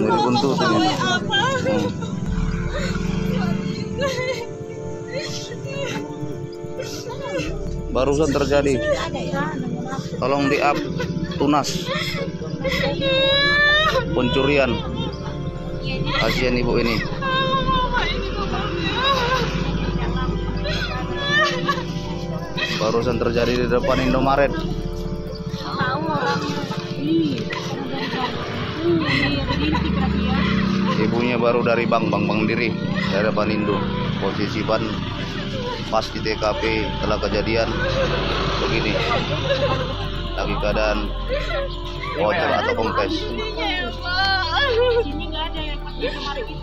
Bentuk apa? Barusan terjadi. Tolong di-up tunas pencurian. Kasihan ibu ini. Barusan terjadi di depan Indomaret. Ibunya baru dari bank diri dari depan Indo. Posisi ban pas di TKP telah kejadian begini. Lagi keadaan water atau kompes. Ini nggak ada yang pakai kemarin itu.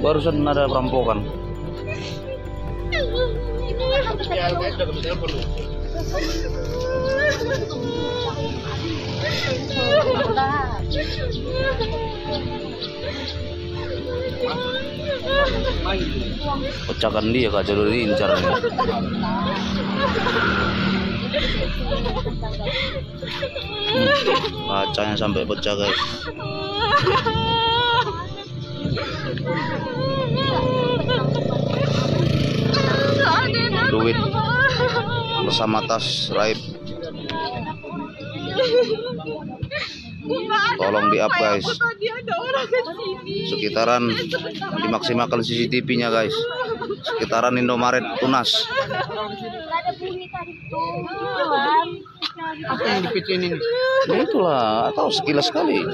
Barusan ada perampokan. Pecahkan dia, Kak, jadi diincar. Kacanya sampai pecah, guys. Duit bersama tas raib. Tolong di-up, guys. Sekitaran dimaksimalkan CCTV-nya, guys. Sekitaran Indomaret tunas. Apa yang dipikinin? Nah, itulah, atau sekilas sekali.